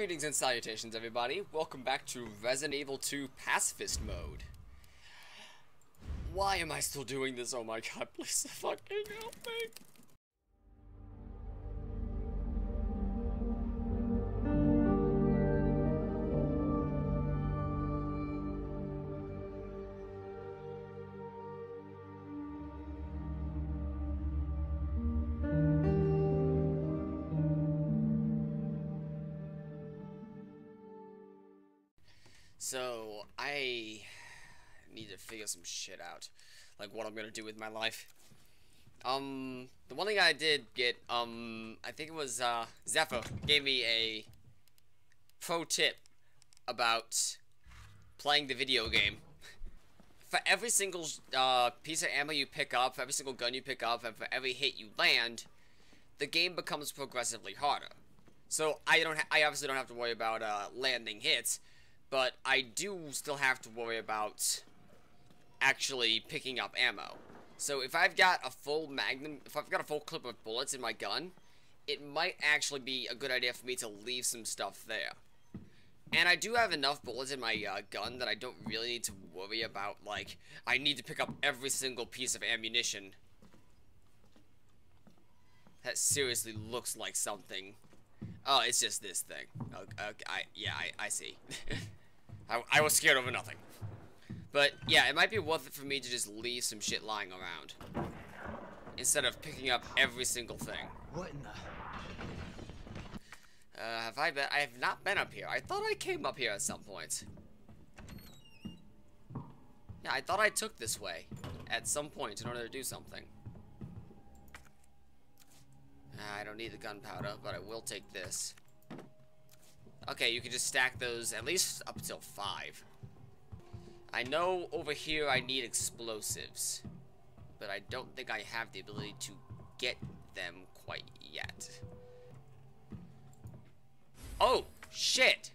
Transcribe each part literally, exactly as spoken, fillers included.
Greetings and salutations, everybody. Welcome back to Resident Evil two Pacifist Mode. Why am I still doing this? Oh my god, please fucking help me. So, I need to figure some shit out, like what I'm gonna do with my life. Um, the one thing I did get, um, I think it was, uh, Zephyr gave me a pro tip about playing the video game. For every single, uh, piece of ammo you pick up, for every single gun you pick up, and for every hit you land, the game becomes progressively harder. So, I don't ha I obviously don't have to worry about, uh, landing hits. But I do still have to worry about actually picking up ammo. So if I've got a full magnum, if I've got a full clip of bullets in my gun, it might actually be a good idea for me to leave some stuff there. And I do have enough bullets in my uh, gun that I don't really need to worry about, like, I need to pick up every single piece of ammunition. That seriously looks like something. Oh, it's just this thing. Okay, okay, I, yeah, I, I see. I, I was scared over nothing. But, yeah, it might be worth it for me to just leave some shit lying around. Instead of picking up every single thing. What in the... Uh, have I been... I have not been up here. I thought I came up here at some point. Yeah, I thought I took this way at some point in order to do something. I don't need the gunpowder, but I will take this. Okay, you can just stack those at least up till five. I know over here I need explosives, but I don't think I have the ability to get them quite yet. Oh, shit!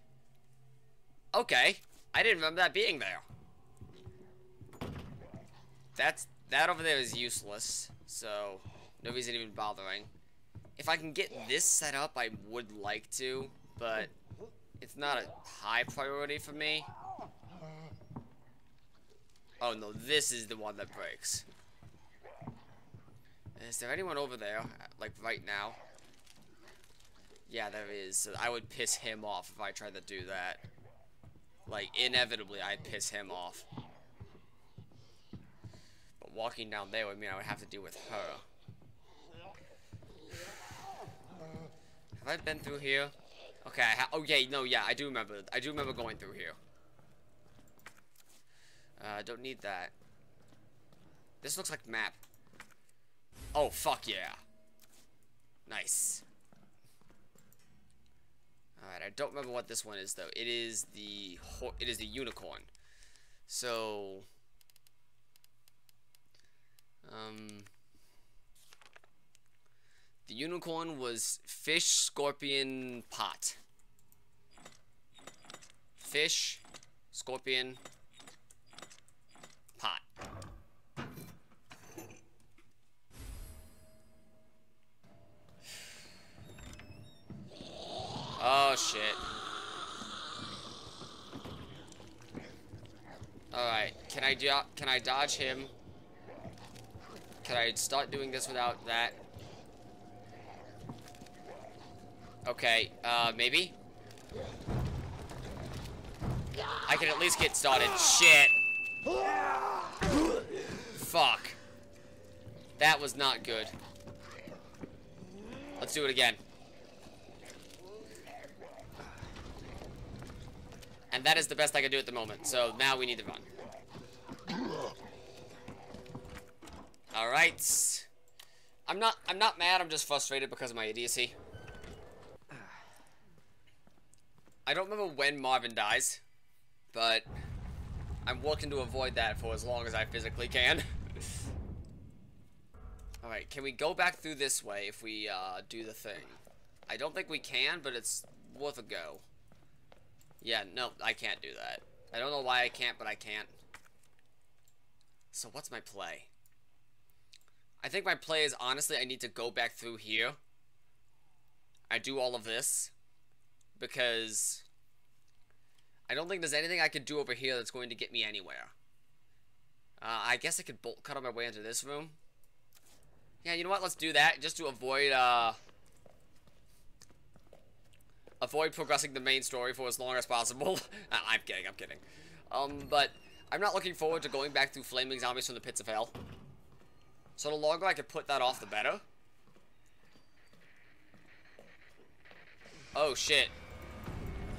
Okay, I didn't remember that being there. That's, that over there is useless, so no reason even bothering. If I can get this set up, I would like to, but it's not a high priority for me. Oh no, this is the one that breaks. Is there anyone over there, like right now? Yeah, there is. So I would piss him off if I tried to do that. Like, inevitably, I'd piss him off. But walking down there would mean I would have to deal with her. Have I been through here? Okay, I ha- oh yeah, no, yeah, I do remember. I do remember going through here. Uh, don't need that. This looks like map. Oh, fuck yeah. Nice. Alright, I don't remember what this one is, though. It is the ho- it is the unicorn. So... Um... The unicorn was fish, scorpion, pot. Fish, scorpion, pot. Oh, shit. Alright, can I do- can I dodge him? Can I start doing this without that? Okay, uh, maybe? I can at least get started. Shit! Fuck. That was not good. Let's do it again. And that is the best I can do at the moment, so now we need to run. Alright. I'm not- I'm not mad, I'm just frustrated because of my idiocy. I don't remember when Marvin dies, but I'm working to avoid that for as long as I physically can. Alright, can we go back through this way if we uh, do the thing? I don't think we can, but it's worth a go. Yeah, no, I can't do that. I don't know why I can't, but I can't. So what's my play? I think my play is, honestly, I need to go back through here. I do all of this. because I don't think there's anything I could do over here that's going to get me anywhere. Uh, I guess I could bolt cut on my way into this room. Yeah, you know what? Let's do that just to avoid uh, avoid progressing the main story for as long as possible. I'm kidding. I'm kidding. Um, but I'm not looking forward to going back through flaming zombies from the pits of hell. So the longer I can put that off, the better. Oh shit.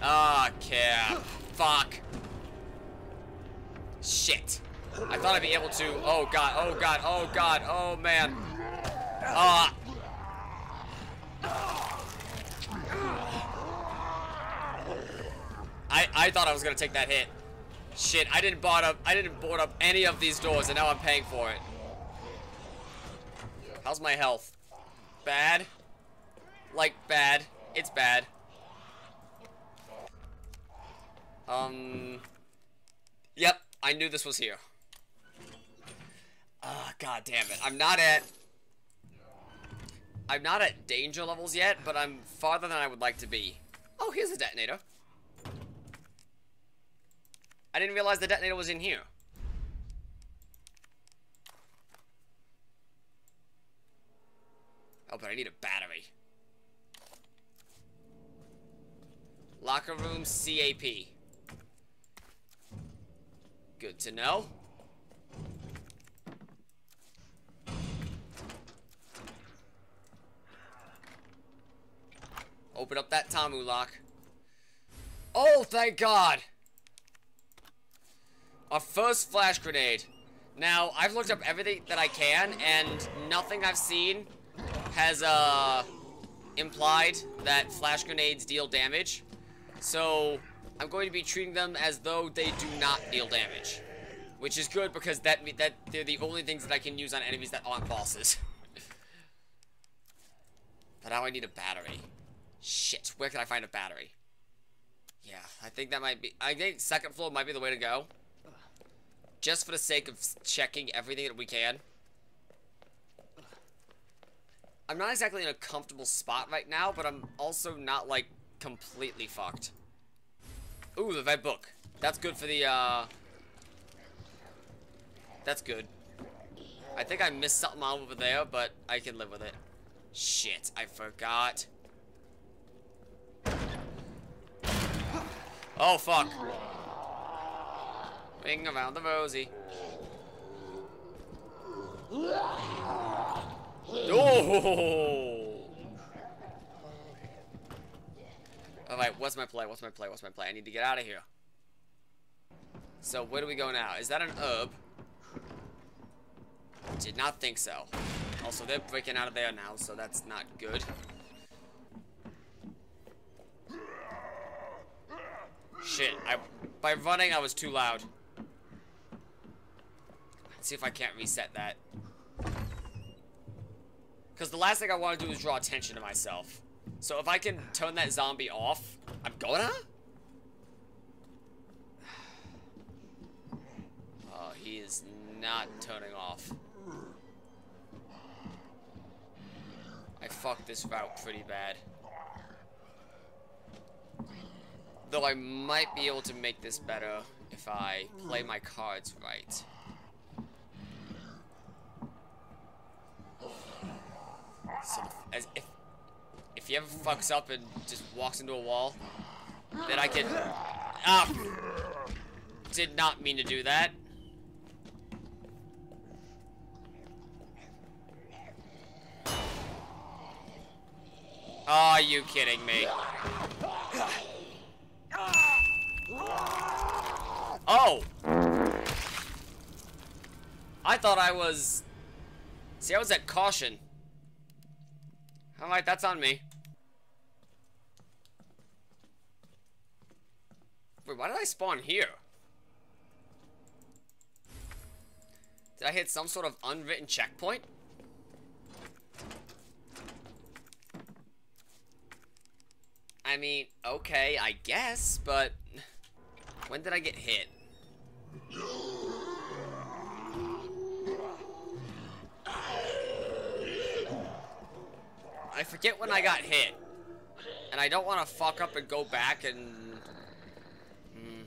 Ah, oh, cap. Fuck. Shit. I thought I'd be able to. Oh god, oh god, oh god, oh man. Ah. I I thought I was gonna take that hit. Shit, I didn't board up I didn't board up any of these doors and now I'm paying for it. How's my health? Bad? Like bad. It's bad. Um. Yep, I knew this was here. Ah, uh, god damn it! I'm not at. I'm not at danger levels yet, but I'm farther than I would like to be. Oh, here's a detonator. I didn't realize the detonator was in here. Oh, but I need a battery. Locker room C A P. Good to know. Open up that TAMU lock. Oh, thank God! Our first flash grenade. Now, I've looked up everything that I can, and nothing I've seen has uh, implied that flash grenades deal damage. So, I'm going to be treating them as though they do not deal damage. Which is good because that that they're the only things that I can use on enemies that aren't bosses. But now I need a battery. Shit, where can I find a battery? Yeah, I think that might be... I think second floor might be the way to go. Just for the sake of checking everything that we can. I'm not exactly in a comfortable spot right now, but I'm also not, like, completely fucked. Ooh, the red book. That's good for the, uh... That's good. I think I missed something out over there, but I can live with it. Shit, I forgot. Oh, fuck. Ring around the rosy. Oh! Alright, what's my play? What's my play? What's my play? I need to get out of here. So, where do we go now? Is that an herb? Did not think so. Also, they're breaking out of there now, so that's not good. Shit, I, by running, I was too loud. Let's see if I can't reset that. Because the last thing I want to do is draw attention to myself. So if I can turn that zombie off, I'm gonna? Oh, he is not turning off. I fucked this route pretty bad. Though I might be able to make this better if I play my cards right. So as if... If he ever fucks up and just walks into a wall, then I can... Ah! Did not mean to do that. Are you kidding me? Oh! I thought I was... See, I was at caution. Alright, that's on me. Wait, why did I spawn here? Did I hit some sort of unwritten checkpoint? I mean, okay, I guess, but... When did I get hit? I forget when I got hit. And I don't want to fuck up and go back and... Mm.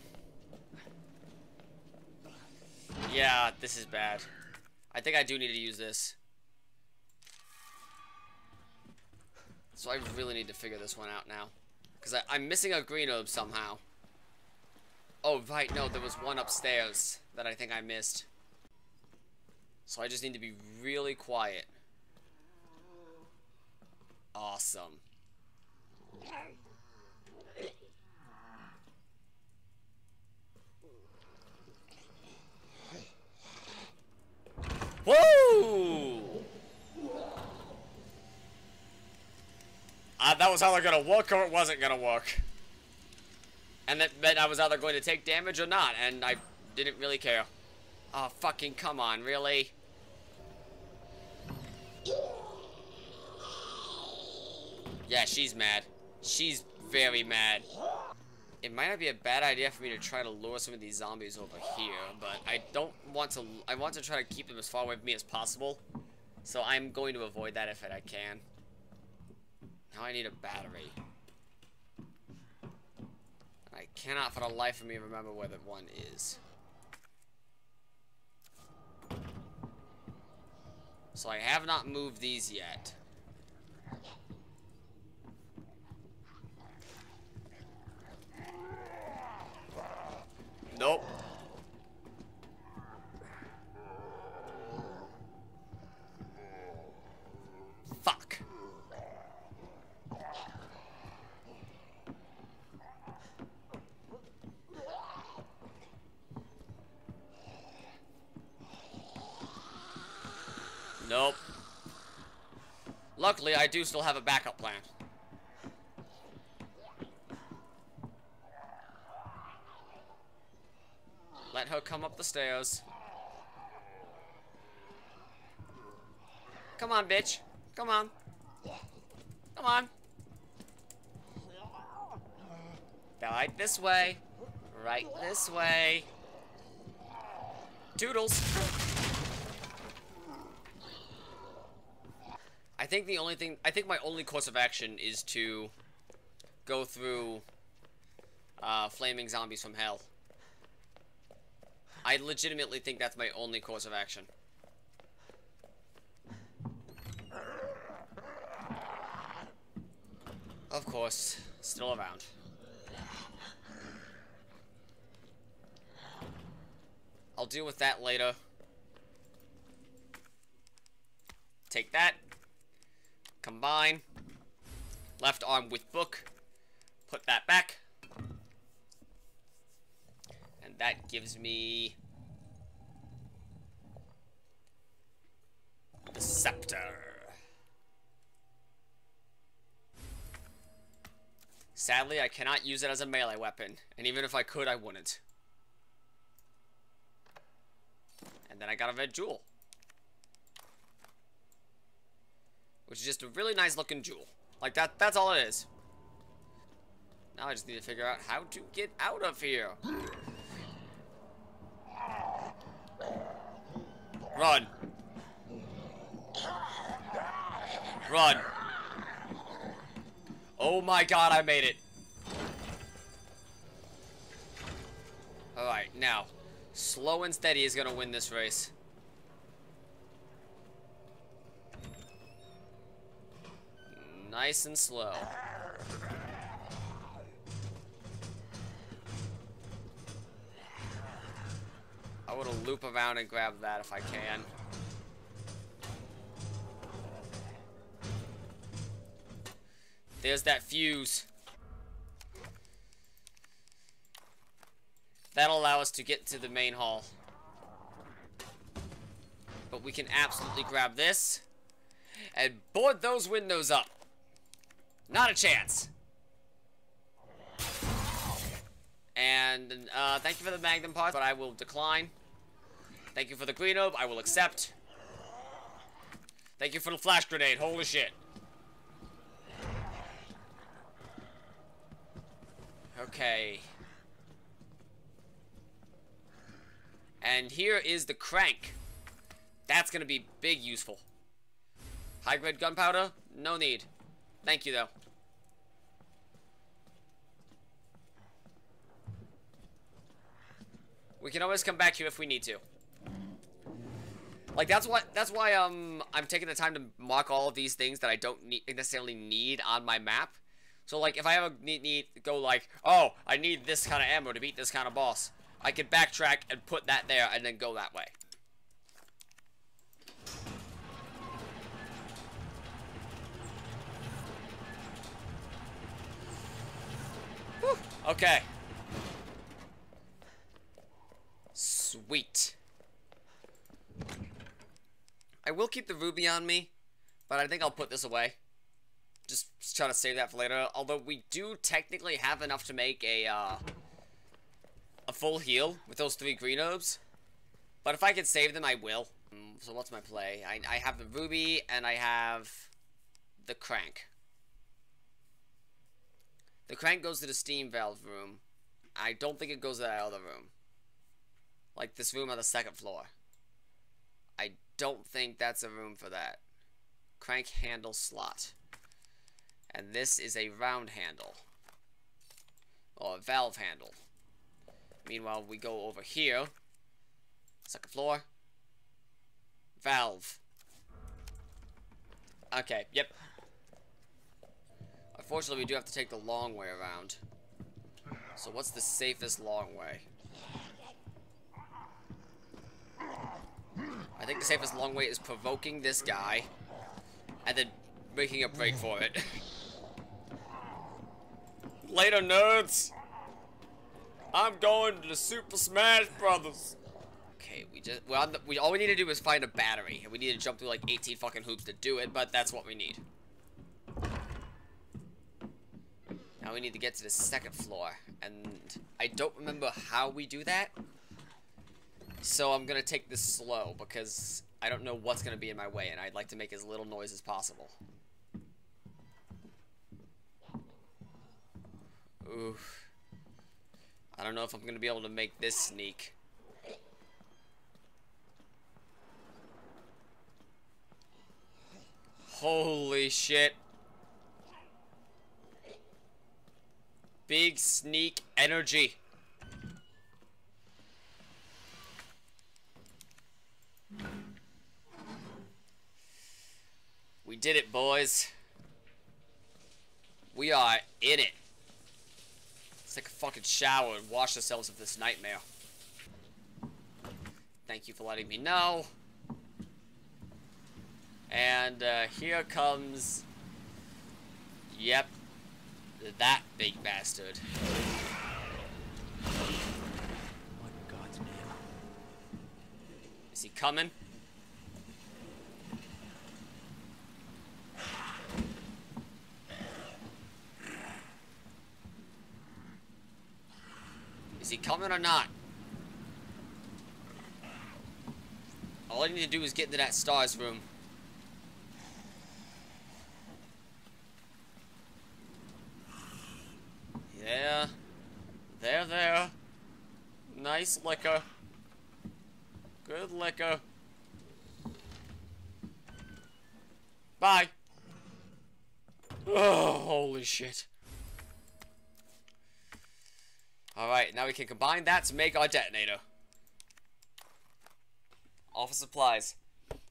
Yeah, this is bad. I think I do need to use this. So I really need to figure this one out now. Because I, I'm missing a green herb somehow. Oh, right, no, there was one upstairs that I think I missed. So I just need to be really quiet. Awesome. Whoa! Uh, that was either gonna work or it wasn't gonna work. And that meant I was either going to take damage or not, and I didn't really care. Oh, fucking come on, really? Yeah, she's mad. She's very mad. It might not be a bad idea for me to try to lure some of these zombies over here, but I don't want to... I want to try to keep them as far away from me as possible. So I'm going to avoid that if I can. Now I need a battery. I cannot for the life of me remember where the one is. So I have not moved these yet. Nope. Fuck. Nope. Luckily, I do still have a backup plan. Let her come up the stairs. Come on, bitch. Come on. Come on. Right this way. Right this way. Toodles. I think the only thing... I think my only course of action is to go through uh, flaming zombies from hell. I legitimately think that's my only course of action. Of course, still around. I'll deal with that later. Take that. Combine. Left arm with book. Put that back. And that gives me the scepter. Sadly, I cannot use it as a melee weapon, and even if I could, I wouldn't. And then I got a red jewel, which is just a really nice looking jewel. Like that, that's all it is. Now I just need to figure out how to get out of here. Run. Run. Oh my god, I made it. Alright, now. Slow and steady is gonna win this race. Nice and slow. I want to loop around and grab that if I can. There's that fuse. That'll allow us to get to the main hall. But we can absolutely grab this and board those windows up. Not a chance. And uh, thank you for the magnum part, but I will decline. Thank you for the green herb, I will accept. Thank you for the flash grenade, holy shit. Okay. And here is the crank. That's gonna be big useful. High grade gunpowder? No need. Thank you though. We can always come back here if we need to. Like, that's why, that's why um, I'm taking the time to mark all of these things that I don't need, necessarily need on my map. So, like, if I ever need, need go like, oh, I need this kind of ammo to beat this kind of boss, I can backtrack and put that there and then go that way. Whew, okay. Sweet. I will keep the ruby on me, but I think I'll put this away. Just, just try to save that for later. Although we do technically have enough to make a uh, a full heal with those three green herbs. But if I can save them, I will. Mm, so what's my play? I, I have the ruby and I have the crank. The crank goes to the steam valve room. I don't think it goes to that other room. Like this room on the second floor. I don't think that's a room for that. Crank handle slot. And this is a round handle. Or a valve handle. Meanwhile, we go over here. Second floor. Valve. Okay, yep. Unfortunately, we do have to take the long way around. So what's the safest long way? I think the safest long way is provoking this guy and then making a break for it. Later, nerds! I'm going to the Super Smash Brothers! Okay, we just- we're on the, we, all we need to do is find a battery, and we need to jump through like eighteen fucking hoops to do it, but that's what we need. Now we need to get to the second floor, and I don't remember how we do that. So I'm gonna take this slow because I don't know what's gonna be in my way and I'd like to make as little noise as possible. Oof. I don't know if I'm gonna be able to make this sneak. Holy shit. Big sneak energy. We did it, boys. We are in it. Let's take a fucking shower and wash ourselves of this nightmare. Thank you for letting me know. And uh, here comes... Yep. That big bastard. What in God's name? Is he coming? Is he coming or not? All I need to do is get into that stars room. Yeah. There, there. Nice liquor. Good liquor. Bye. Oh, holy shit. Alright, now we can combine that to make our detonator. Office supplies.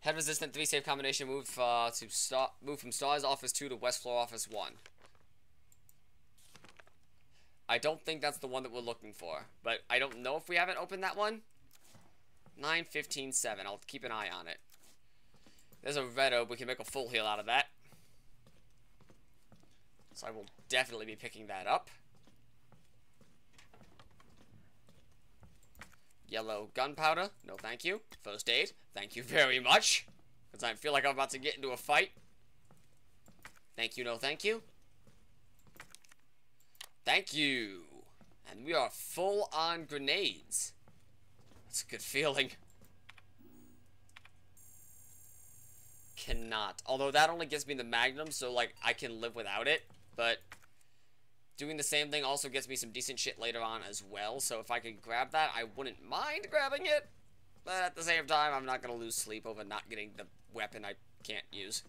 Head resistant three save combination move uh, to start move from Stars Office two to West Floor Office one. I don't think that's the one that we're looking for, but I don't know if we haven't opened that one. nine fifteen seven. I'll keep an eye on it. There's a red herb. We can make a full heal out of that. So I will definitely be picking that up. Yellow gunpowder, no thank you. First aid, thank you very much. Because I feel like I'm about to get into a fight. Thank you, no thank you. Thank you. And we are full on grenades. That's a good feeling. Cannot. Although that only gives me the magnum, so like I can live without it. But... doing the same thing also gets me some decent shit later on as well, so if I could grab that, I wouldn't mind grabbing it. But at the same time, I'm not going to lose sleep over not getting the weapon I can't use.